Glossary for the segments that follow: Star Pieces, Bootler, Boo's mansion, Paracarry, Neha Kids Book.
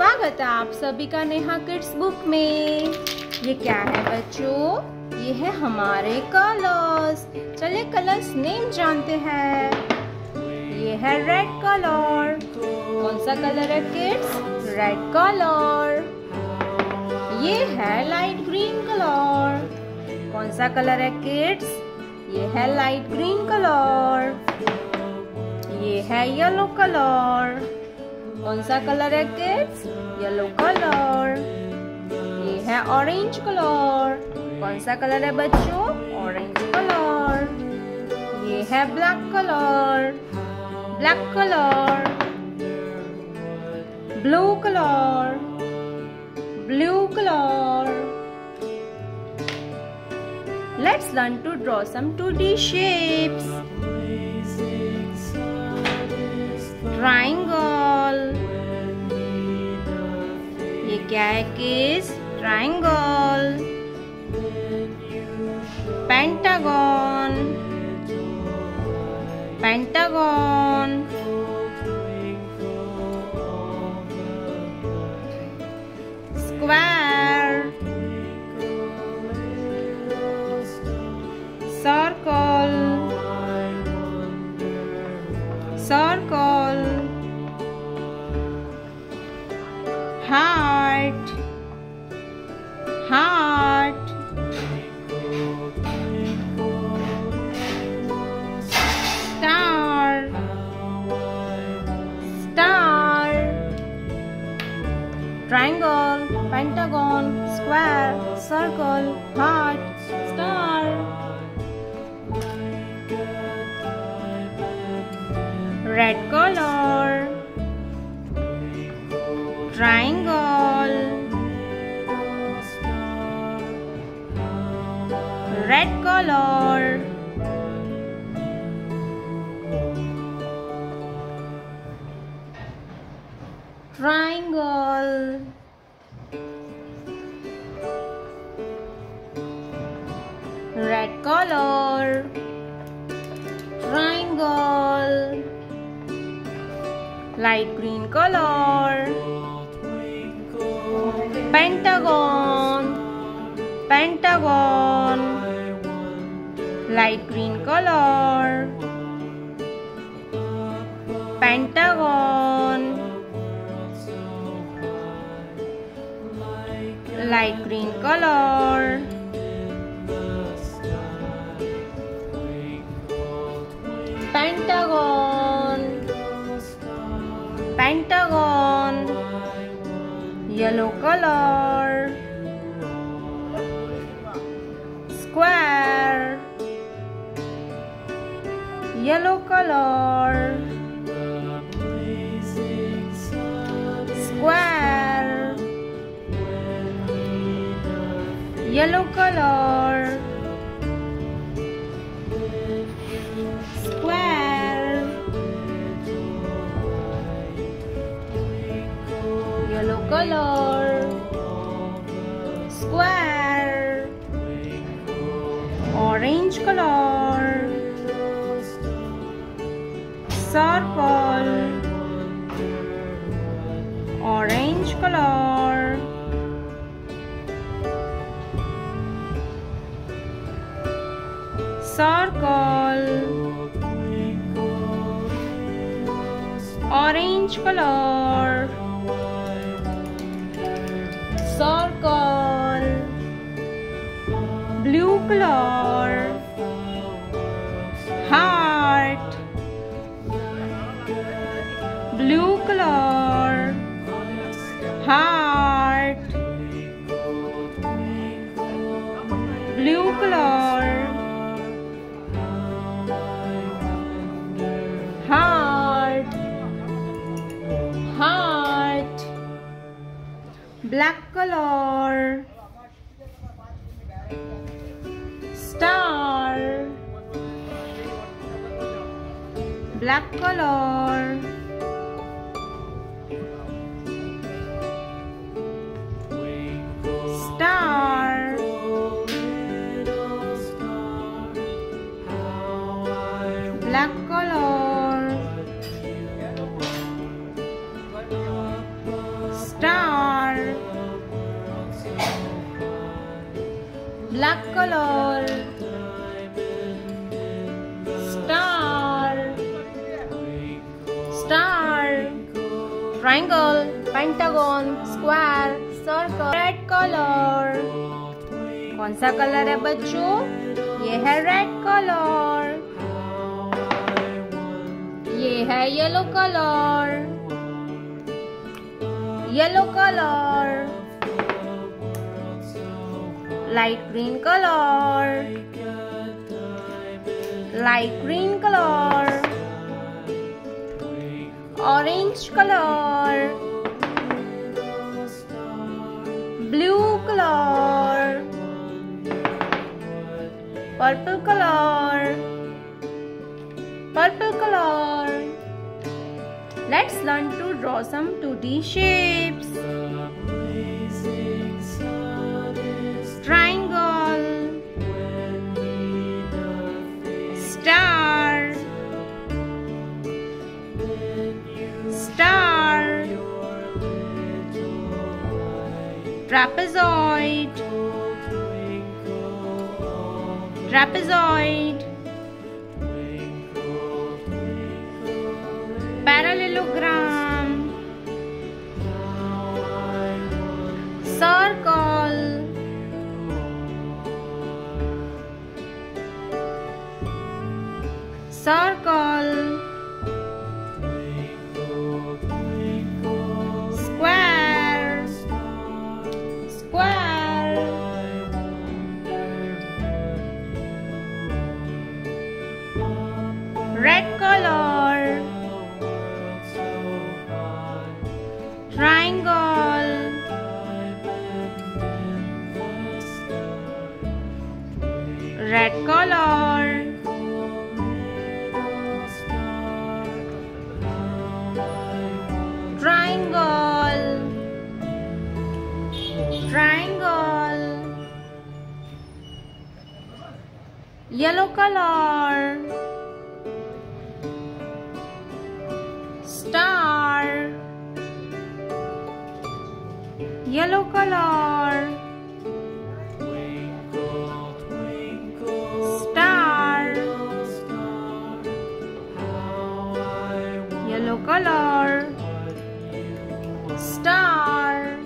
स्वागत है आप सभी का नेहा किड्स बुक में। ये क्या है बच्चों? ये है हमारे कलर्स। चलिए कलर्स नेम जानते हैं। ये है रेड कलर। कौन सा कलर है किड्स? Red colour. ये है लाइट ग्रीन कलर। कौन सा कलर है किड्स? ये है लाइट ग्रीन कलर। ये है येलो कलर। कौन सा कलर है किड्स? Yellow colour. ये है ऑरेंज कलर। कौन सा कलर है बच्चों? Orange colour. ये है black colour. Black colour. Blue colour. Blue colour. Let's learn to draw some 2D shapes. Triangle. ये क्या है किस? Triangle. Pentagon. Pentagon. Square. Circle. Circle. Heart. Heart. Star. Star. Triangle, pentagon, square, circle, heart, star. Red color. Triangle. Red color. Triangle. Red color. Triangle. Light green color. Pentagon. Pentagon. Light green color. Pentagon. Light green color. Pentagon. Pentagon. Yellow color. Square. Yellow color. Square. Yellow color. Color. Square. Orange color. Circle. Orange color. Circle. Orange color. Circle. Blue color. Heart. Blue color. Heart. Blue color. Heart. Heart. Black color. Star. Black color. Star. Black color. Star. black color. Star, star. Triangle, pentagon, square, circle. Red color. कौन सा color है बच्चों? ये है red color. ये है yellow color. Yellow color. Light green color. Light green color. Orange color. Blue color. Purple color. Purple color. Let's learn to draw some 2D shapes. Triangle, star, star, trapezoid, trapezoid, parallelogram, circle, circle, square, square, red color, triangle, red color, triangle, yellow color, star, yellow color, star, yellow color, star,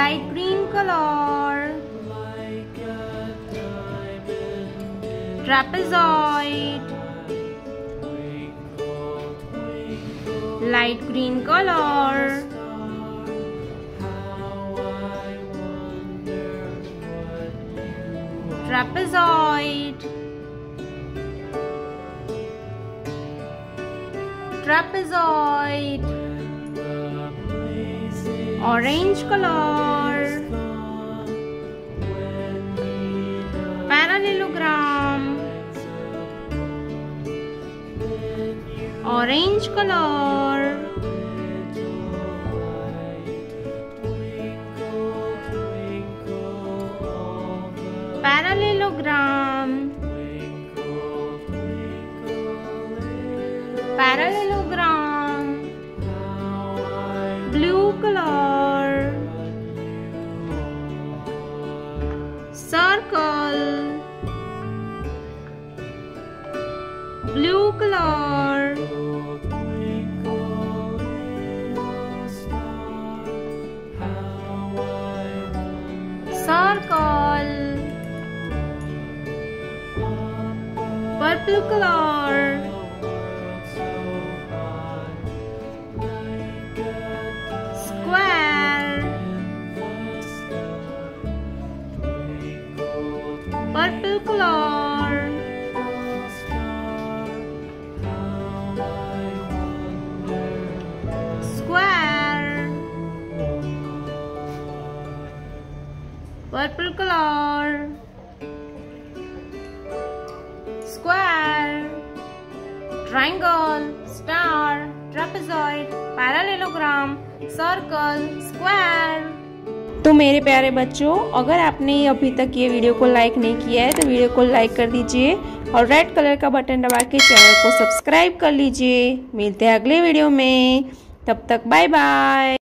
light green color, trapezoid, light green color, trapezoid, trapezoid, orange color, parallelogram, orange color, parallelogram, parallelogram, blue color, circle, blue color, circle, purple color, purple color, square, purple color, square, triangle, star, trapezoid, parallelogram, circle, square. तो मेरे प्यारे बच्चों, अगर आपने अभी तक ये video को लाइक नहीं किया है तो वीडियो को लाइक कर दीजिए और रेड कलर का बटन दबा के चैनल को सब्सक्राइब कर लीजिए। मिलते हैं अगले वीडियो में, तब तक बाय बाय।